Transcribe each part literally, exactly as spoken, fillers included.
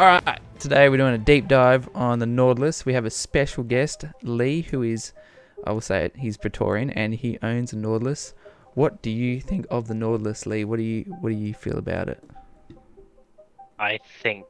Alright, today we're doing a deep dive on the Nautilus. We have a special guest, Lee, who is, I will say it, he's Praetorian and he owns a Nautilus. What do you think of the Nautilus, Lee? What do you what do you feel about it? I think,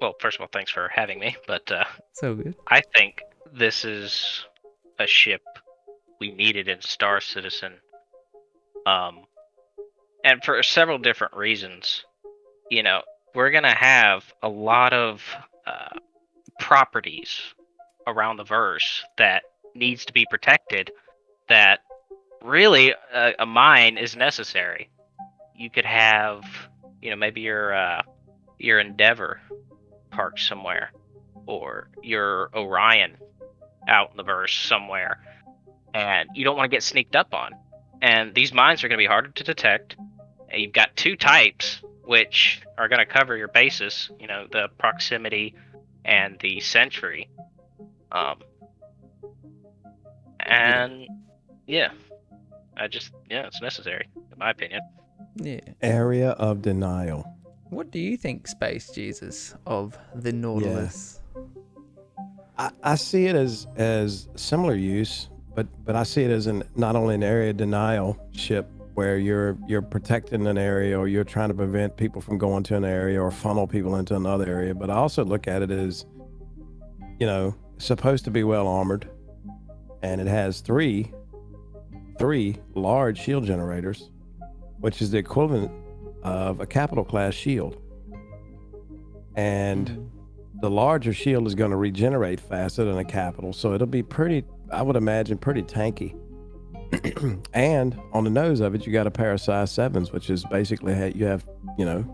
well, first of all, thanks for having me, but uh, so good. I think this is a ship we needed in Star Citizen, um, and for several different reasons. You know, we're going to have a lot of uh, properties around the verse that needs to be protected, that really a, a mine is necessary. You could have, you know, maybe your, uh, your Endeavor parked somewhere, or your Orion out in the verse somewhere, and you don't want to get sneaked up on. And these mines are going to be harder to detect. And you've got two types, which are going to cover your bases, you know, the proximity and the sentry. Um, and yeah. yeah, I just, yeah, it's necessary, in my opinion. Yeah. Area of denial. What do you think, Space Jesus, of the Nautilus? Yeah. I, I see it as, as similar use, but, but I see it as an, not only an area of denial ship, where you're you're protecting an area, or you're trying to prevent people from going to an area or funnel people into another area. But I also look at it as, you know, supposed to be well armored, and it has three three large shield generators, which is the equivalent of a capital class shield. And the larger shield is going to regenerate faster than a capital, so it'll be pretty, I would imagine, pretty tanky. And on the nose of it, you got a pair of size sevens, which is basically how you have, you know,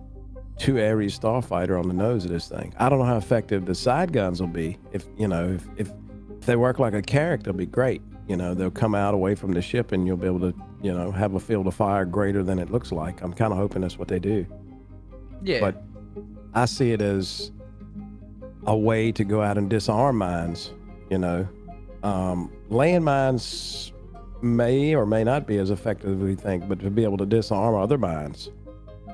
two Ares starfighter on the nose of this thing. I don't know how effective the side guns will be. If, you know, if, if, if they work like a Carrack, they'll be great. You know, they'll come out away from the ship and you'll be able to, you know, have a field of fire greater than it looks like. I'm kind of hoping that's what they do. Yeah. But I see it as a way to go out and disarm mines, you know. Um, landmines may or may not be as effective as we think, but to be able to disarm other mines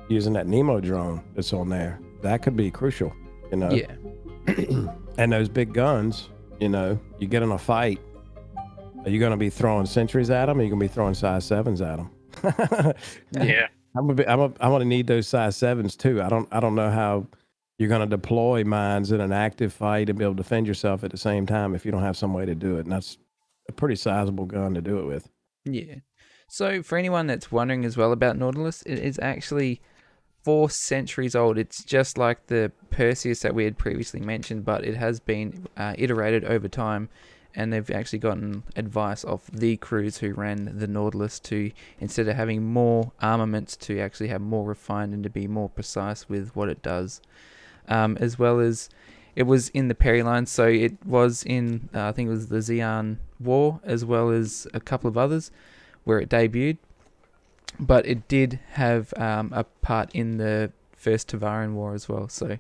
using that Nemo drone that's on there, that could be crucial, you know. Yeah. And those big guns, you know, you get in a fight, are you going to be throwing sentries at them, or are you going to be throwing size sevens at them? Yeah. I'm gonna be, I'm gonna, I'm gonna need those size sevens too. I don't I don't know how you're going to deploy mines in an active fight and be able to defend yourself at the same time if you don't have some way to do it, and that's a pretty sizable gun to do it with. Yeah. So for anyone that's wondering as well about Nautilus, it is actually four centuries old. It's just like the Perseus that we had previously mentioned, but it has been uh, iterated over time, and they've actually gotten advice off the crews who ran the Nautilus to, instead of having more armaments, to actually have more refined and to be more precise with what it does. Um, as well as it was in the Perry line, so it was in, uh, I think it was the Zeon War, as well as a couple of others where it debuted. But it did have um, a part in the first Tavarian War as well. So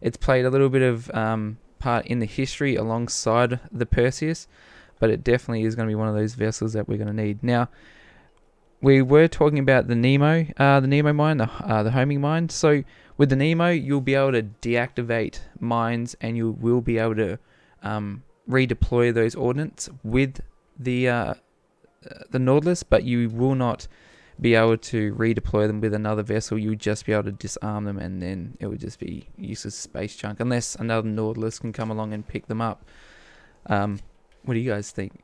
it's played a little bit of um, part in the history alongside the Perseus, but it definitely is going to be one of those vessels that we're going to need. Now, we were talking about the Nemo, uh, the Nemo mine, the, uh, the homing mine. So with the Nemo, you'll be able to deactivate mines, and you will be able to um, redeploy those ordnance with the uh, the Nautilus, but you will not be able to redeploy them with another vessel. You'll just be able to disarm them, and then it would just be useless space junk, unless another Nautilus can come along and pick them up. Um, what do you guys think?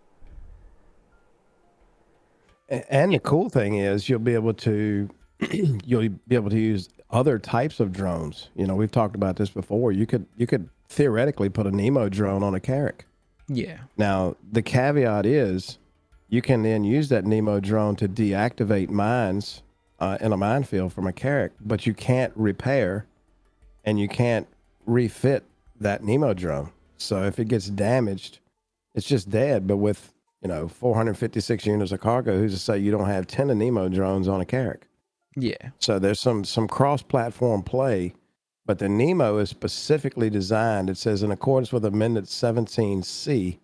And the cool thing is, you'll be able to you'll be able to use other types of drones. You know, we've talked about this before. You could you could theoretically put a Nemo drone on a Carrack. Yeah. Now, the caveat is you can then use that Nemo drone to deactivate mines uh, in a minefield from a Carrack, but you can't repair and you can't refit that Nemo drone. So if it gets damaged, it's just dead. But with, you know, four hundred fifty-six units of cargo, who's to say you don't have ten Nemo drones on a Carrack? Yeah. So there's some some cross-platform play, but the Nemo is specifically designed. It says, in accordance with Amendment seventeen C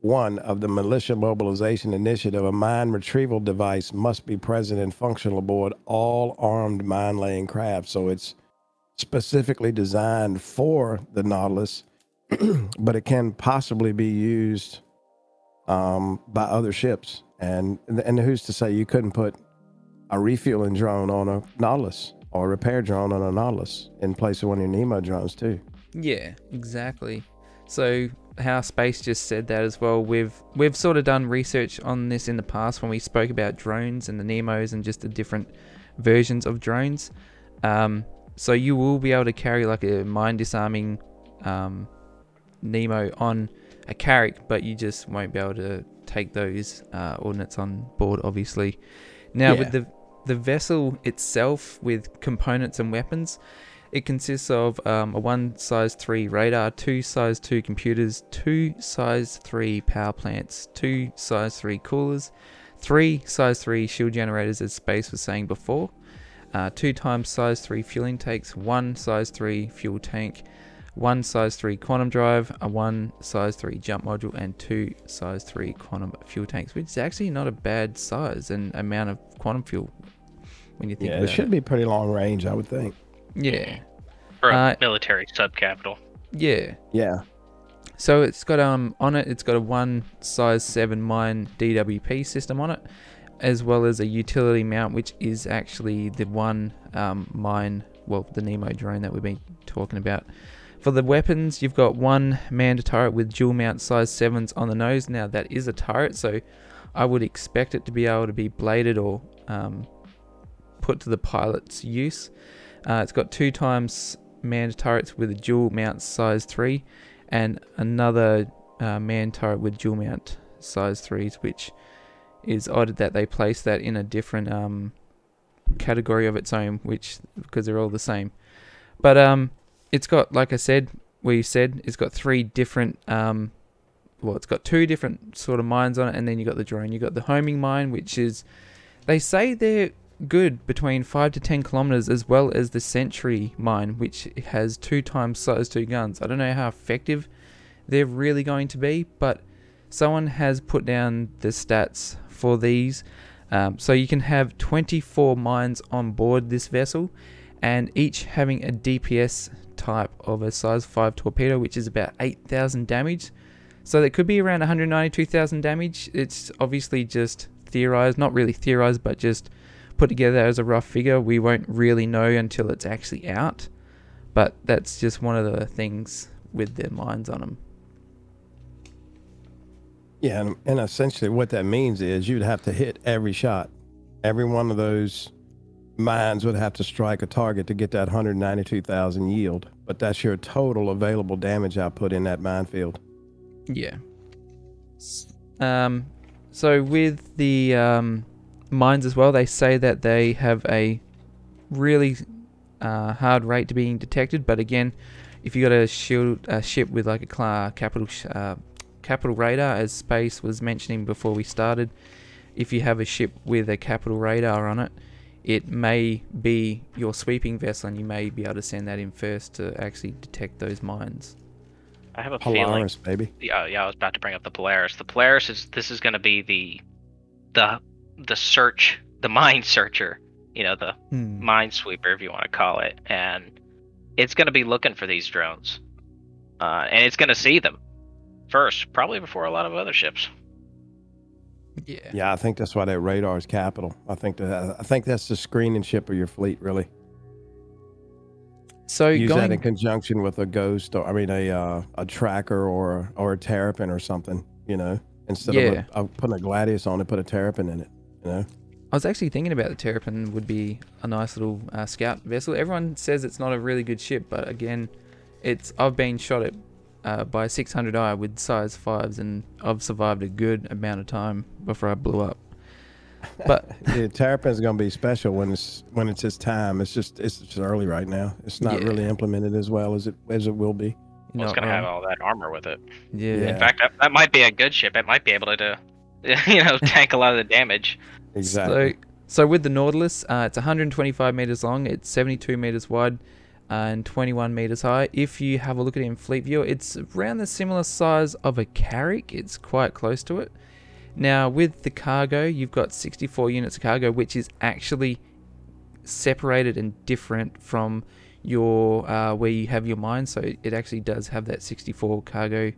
one of the Militia Mobilization Initiative, a mine retrieval device must be present and functional aboard all armed mine-laying craft. So it's specifically designed for the Nautilus, but it can possibly be used um, by other ships. And, and who's to say you couldn't put a refueling drone on a Nautilus or a repair drone on a Nautilus in place of one of your Nemo drones too. Yeah, exactly. So how Space just said that as well, we've we've sort of done research on this in the past when we spoke about drones and the Nemos and just the different versions of drones. Um, so you will be able to carry like a mine disarming um, Nemo on a Carrack, but you just won't be able to take those uh, ordnance on board, obviously. Now yeah. with the the vessel itself, with components and weapons, it consists of um, a one size three radar, two size two computers, two size three power plants, two size three coolers, three size three shield generators, as Space was saying before, uh, two times size three fueling tanks, one size three fuel tank, one size three quantum drive, a one size three jump module, and two size three quantum fuel tanks, which is actually not a bad size and amount of quantum fuel when you think yeah, about it. It should be pretty long range, I would think. Yeah. For a uh, military subcapital. Yeah. Yeah. So it's got um on it it's got a one size seven mine D W P system on it, as well as a utility mount, which is actually the one um mine well, the Nemo drone that we've been talking about. For the weapons, you've got one manned turret with dual mount size sevens on the nose. Now, that is a turret, so I would expect it to be able to be bladed or um, put to the pilot's use. Uh, it's got two times manned turrets with a dual mount size three, and another uh, manned turret with dual mount size threes, which is odd that they place that in a different um, category of its own, which because they're all the same. But um. It's got, like I said, we said, it's got three different, um, well, it's got two different sort of mines on it, and then you got the drone. You got the homing mine, which is, they say they're good between five to ten kilometers, as well as the sentry mine, which has two times size two guns. I don't know how effective they're really going to be, but someone has put down the stats for these. Um, so you can have twenty-four mines on board this vessel, and each having a D P S type of a size five torpedo, which is about eight thousand damage. So that could be around one hundred ninety-two thousand damage. It's obviously just theorized, not really theorized, but just put together as a rough figure. We won't really know until it's actually out, but that's just one of the things with their mines on them. Yeah, and, and essentially what that means is you'd have to hit every shot. Every one of those mines would have to strike a target to get that one hundred ninety-two thousand yield, but that's your total available damage output in that minefield. Yeah. Um, so with the um, mines as well, they say that they have a really uh, hard rate to being detected, but again, if you got a shield a ship with like a capital uh, capital radar, as Space was mentioning before we started, if you have a ship with a capital radar on it, it may be your sweeping vessel, and you may be able to send that in first to actually detect those mines. I have a Polaris, feeling, baby. Yeah, yeah, I was about to bring up the Polaris. The Polaris is this is going to be the, the, the search, the mine searcher, you know, the hmm. mine sweeper, if you want to call it, and it's going to be looking for these drones, uh, and it's going to see them first, probably before a lot of other ships. Yeah. Yeah, I think that's why that radar is capital. I think that I think that's the screening ship of your fleet, really. So use going... that in conjunction with a ghost, or I mean, a uh, a tracker or or a Terrapin or something. You know, instead yeah. of a, putting a Gladius on it, put a Terrapin in it. You know, I was actually thinking about the Terrapin would be a nice little uh, scout vessel. Everyone says it's not a really good ship, but again, it's I've been shot at. Uh, by six hundred i with size fives, and I've survived a good amount of time before I blew up. But the Terrapin's gonna be special when it's when it's its time. It's just it's just early right now. It's not yeah. really implemented as well as it as it will be. Well, it's gonna um, have all that armor with it. Yeah. yeah. In fact, that, that might be a good ship. It might be able to, do, you know, tank a lot of the damage. Exactly. So, so with the Nautilus, uh, it's one hundred twenty-five meters long. It's seventy-two meters wide. And twenty-one meters high. If you have a look at it in Fleet Viewer, it's around the similar size of a Carrack. It's quite close to it. Now, with the cargo, you've got sixty-four units of cargo, which is actually separated and different from your uh, where you have your mines. So it, it actually does have that sixty-four cargo,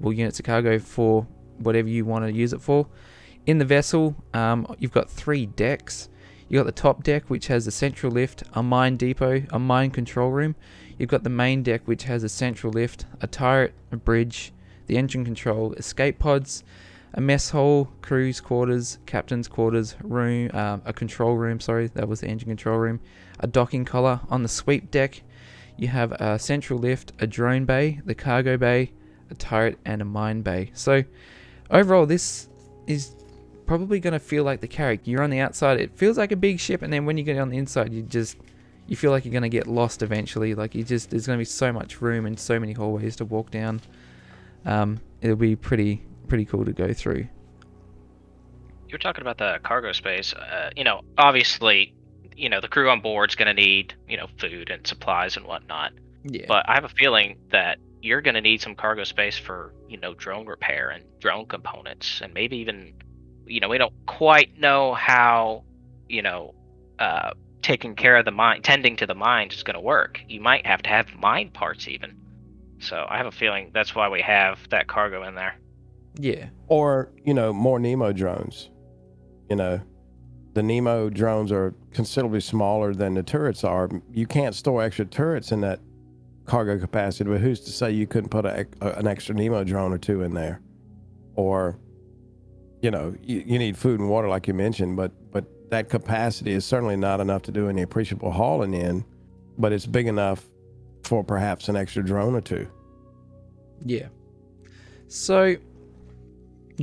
well, units of cargo for whatever you want to use it for. In the vessel, um, you've got three decks. You've got the top deck, which has a central lift, a mine depot, a mine control room. You've got the main deck, which has a central lift, a turret, a bridge, the engine control, escape pods, a mess hall, crew's quarters, captain's quarters, room, um, a control room, sorry, that was the engine control room, a docking collar. On the sweep deck, you have a central lift, a drone bay, the cargo bay, a turret, and a mine bay. So overall, this is probably going to feel like the Carrack. You're on the outside, it feels like a big ship, and then when you get on the inside, you just you feel like you're going to get lost eventually. Like, you just, there's going to be so much room and so many hallways to walk down. Um, it'll be pretty pretty cool to go through. You're talking about the cargo space. Uh, you know, obviously, you know, the crew on board's going to need, you know, food and supplies and whatnot. Yeah. But I have a feeling that you're going to need some cargo space for, you know, drone repair and drone components, and maybe even, you know, we don't quite know how, you know, uh, taking care of the mine, tending to the mines is going to work. You might have to have mine parts even. So I have a feeling that's why we have that cargo in there. Yeah. Or, you know, more Nemo drones. You know, the Nemo drones are considerably smaller than the turrets are. You can't store extra turrets in that cargo capacity, but who's to say you couldn't put a, a, an extra Nemo drone or two in there? Or, you know, you, you need food and water, like you mentioned, but but that capacity is certainly not enough to do any appreciable hauling in, but it's big enough for perhaps an extra drone or two. Yeah. So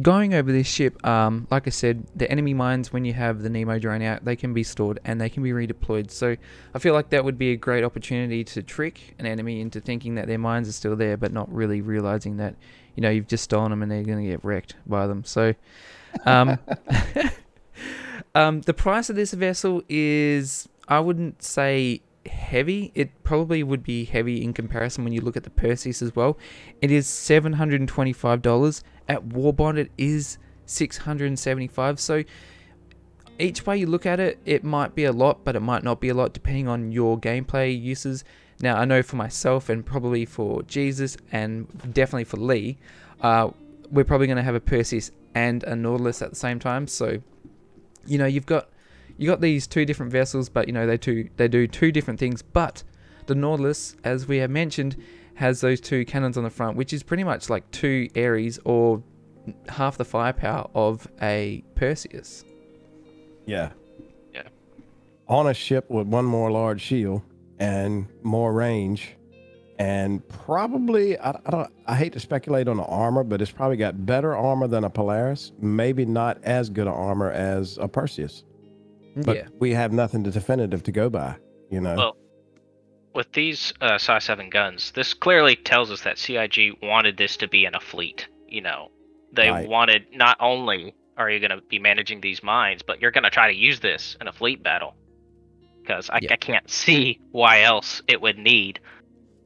going over this ship, um, like I said, the enemy mines, when you have the Nemo drone out, they can be stored and they can be redeployed. So I feel like that would be a great opportunity to trick an enemy into thinking that their mines are still there, but not really realizing that, you know, you've just stolen them and they're going to get wrecked by them. So um, um, the price of this vessel is, I wouldn't say heavy. It probably would be heavy in comparison when you look at the Perseus as well. It is seven hundred twenty-five dollars. At War Bond, it is six hundred seventy-five dollars. So each way you look at it, it might be a lot, but it might not be a lot depending on your gameplay uses. Now, I know for myself, and probably for Jesus, and definitely for Lee, uh, we're probably going to have a Perseus and a Nautilus at the same time. So, you know, you've got you got these two different vessels, but, you know, they two they do two different things. But the Nautilus, as we have mentioned, has those two cannons on the front, which is pretty much like two Ares or half the firepower of a Perseus. Yeah. Yeah. On a ship with one more large shield and more range, and probably, I, I don't, I hate to speculate on the armor, but it's probably got better armor than a Polaris, maybe not as good an armor as a Perseus, but yeah, we have nothing definitive to go by, you know. Well, with these uh, size seven guns, this clearly tells us that C I G wanted this to be in a fleet. You know, they right. wanted, not only are you going to be managing these mines, but you're going to try to use this in a fleet battle. Because I, yeah. I can't see why else it would need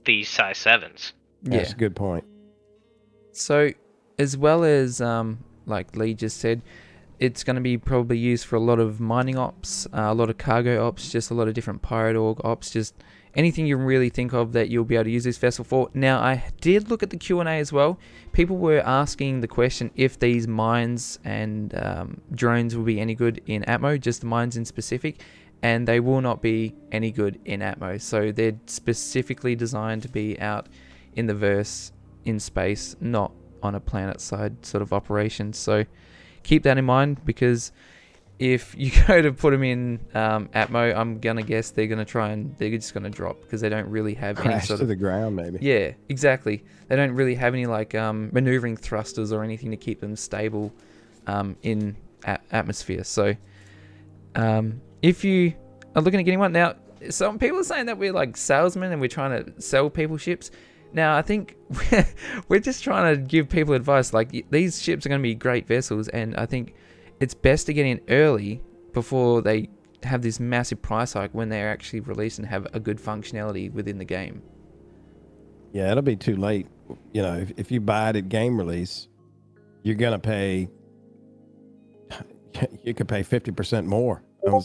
these size sevens. Yeah. That's a good point. So, as well as, um, like Lee just said, it's going to be probably used for a lot of mining ops, uh, a lot of cargo ops, just a lot of different pirate org ops, just anything you really think of that you'll be able to use this vessel for. Now, I did look at the Q and A as well. People were asking the question if these mines and um, drones will be any good in Atmo, just the mines in specific. And they will not be any good in Atmo. So they're specifically designed to be out in the verse, in space, not on a planet-side sort of operation. So keep that in mind, because if you go to put them in um, Atmo, I'm gonna guess they're gonna try and they're just gonna drop, because they don't really have crash any sort to of, the ground, maybe. Yeah, exactly. They don't really have any like um, maneuvering thrusters or anything to keep them stable um, in at atmosphere. So. Um, If you are looking at getting one now, some people are saying that we're like salesmen and we're trying to sell people ships. Now, I think we're, we're just trying to give people advice. Like, these ships are going to be great vessels, and I think it's best to get in early before they have this massive price hike when they're actually released and have a good functionality within the game. Yeah, it'll be too late. You know, if, if you buy it at game release, you're going to pay, you could pay fifty percent more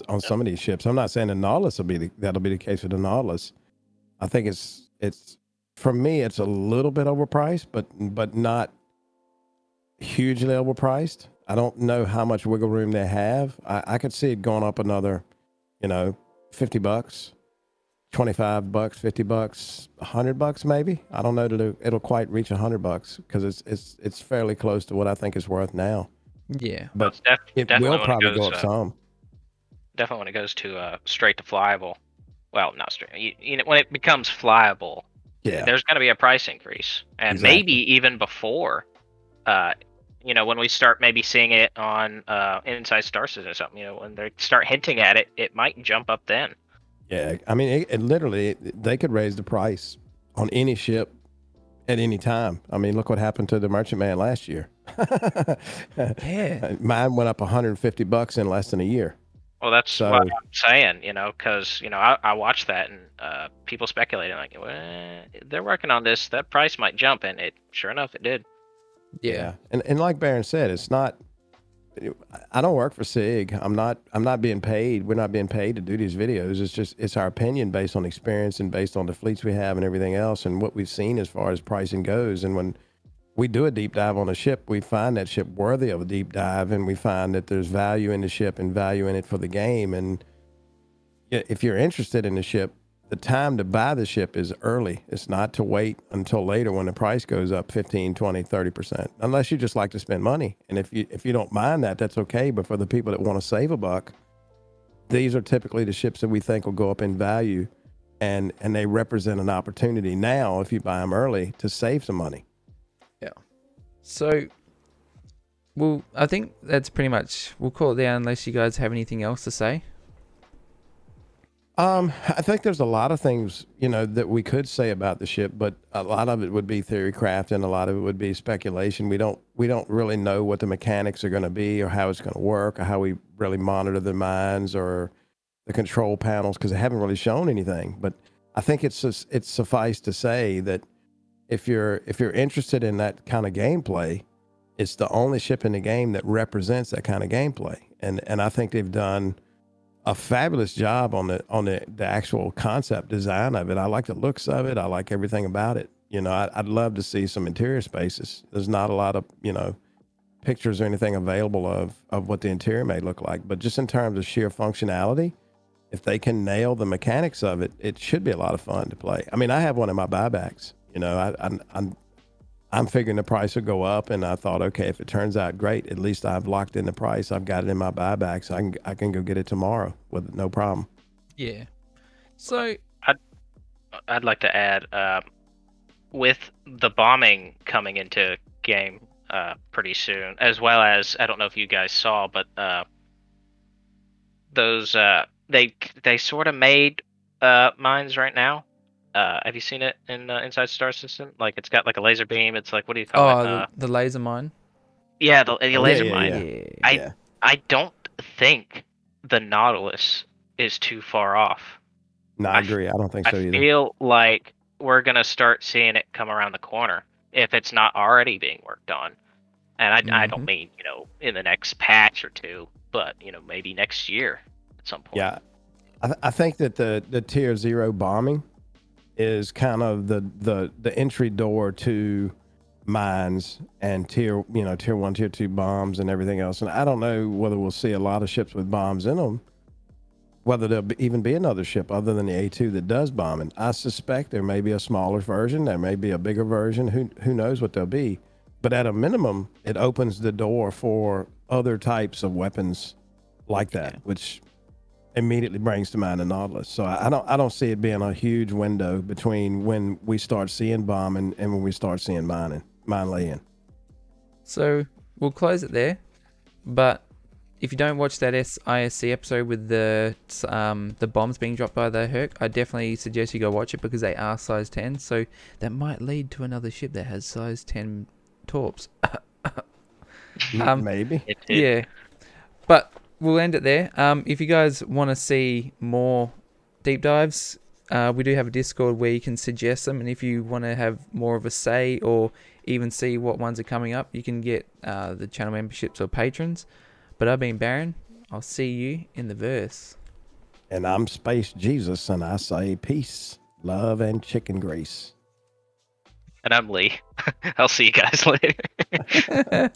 on some of these ships. I'm not saying the Nautilus will be the, that'll be the case with the Nautilus, I think it's it's for me it's a little bit overpriced, but but not hugely overpriced. I don't know how much wiggle room they have. I, I could see it going up another, you know, fifty bucks, twenty-five bucks, fifty bucks, one hundred bucks maybe. I don't know that it'll, it'll quite reach one hundred bucks because it's it's it's fairly close to what I think it's worth now. Yeah, but well, it will probably it goes, go up uh, some. Definitely when it goes to uh, straight to flyable. Well, not straight. You, you know, when it becomes flyable, yeah, there's going to be a price increase, and exactly. maybe even before. Uh, you know, when we start maybe seeing it on uh, Inside Star Citizen or something, you know, when they start hinting at it, it might jump up then. Yeah, I mean, it, it literally, they could raise the price on any ship at any time. I mean, look what happened to the Merchant Man last year. Yeah. Mine went up one hundred fifty bucks in less than a year. Well, that's so, what I'm saying, you know, because, you know, I, I watched that and uh, people speculating like, well, they're working on this. That price might jump. And it, sure enough, it did. Yeah. yeah. And, and like Baron said, it's not, I don't work for C I G. I'm not, I'm not being paid. We're not being paid to do these videos. It's just, it's our opinion based on experience and based on the fleets we have and everything else and what we've seen as far as pricing goes. And when we do a deep dive on a ship, we find that ship worthy of a deep dive, and we find that there's value in the ship and value in it for the game. And if you're interested in the ship, the time to buy the ship is early. It's not to wait until later when the price goes up fifteen, twenty, thirty percent, unless you just like to spend money. And if you, if you don't mind that, that's okay. But for the people that want to save a buck, these are typically the ships that we think will go up in value, and, and they represent an opportunity now, if you buy them early, to save some money. Yeah. So, well, I think that's pretty much, we'll call it there unless you guys have anything else to say. Um, I think there's a lot of things, you know, that we could say about the ship, but a lot of it would be theory craft and a lot of it would be speculation. We don't, we don't really know what the mechanics are going to be or how it's going to work or how we really monitor the mines or the control panels, because they haven't really shown anything. But I think it's just, it's suffice to say that if you're, if you're interested in that kind of gameplay, it's the only ship in the game that represents that kind of gameplay. And, and I think they've done a fabulous job on the on the, the actual concept design of it. I like the looks of it. I like everything about it. You know, I, I'd love to see some interior spaces. There's not a lot of, you know, pictures or anything available of, of what the interior may look like. But just in terms of sheer functionality, if they can nail the mechanics of it, it should be a lot of fun to play. I mean, I have one of my buybacks. You know, I, I'm, I'm, I'm figuring the price will go up, and I thought, okay, if it turns out great, at least I've locked in the price. I've got it in my buyback, so I can, I can go get it tomorrow with no problem. Yeah. So I'd, I'd like to add, uh, with the bombing coming into game uh, pretty soon, as well as, I don't know if you guys saw, but uh, those, uh, they, they sort of made uh, mines right now. Uh, have you seen it in uh, Inside Star Citizen? Like, it's got like a laser beam. It's like, what do you call oh, it? Oh, uh, the, the laser mine. Yeah, the, the laser yeah, yeah, mine. Yeah, yeah, I yeah. I don't think the Nautilus is too far off. No, I, I agree. I don't think so either. I feel like we're gonna start seeing it come around the corner if it's not already being worked on. And I, mm-hmm. I don't mean, you know, in the next patch or two, but you know, maybe next year at some point. Yeah, I, th I think that the the tier zero bombing is kind of the the the entry door to mines and tier you know tier one tier two bombs and everything else. And I don't know whether we'll see a lot of ships with bombs in them, whether there'll be, even be another ship other than the A two that does bombing. I suspect there may be a smaller version, there may be a bigger version, who who knows what they'll be. But at a minimum, it opens the door for other types of weapons like that, yeah. which immediately brings to mind a Nautilus. So I don't I don't see it being a huge window between when we start seeing bombing and when we start seeing mining, mine laying. So we'll close it there. But if you don't watch that I S C episode with the um, the bombs being dropped by the Herc, I definitely suggest you go watch it because they are size ten. So that might lead to another ship that has size ten torps. um, Maybe. Yeah. But we'll end it there. Um, if you guys want to see more deep dives, uh, we do have a Discord where you can suggest them. And if you want to have more of a say or even see what ones are coming up, you can get uh, the channel memberships or patrons. But I've been Baron. I'll see you in the verse. And I'm Space Jesus, and I say peace. Love and chicken grace. And I'm Lee. I'll see you guys later.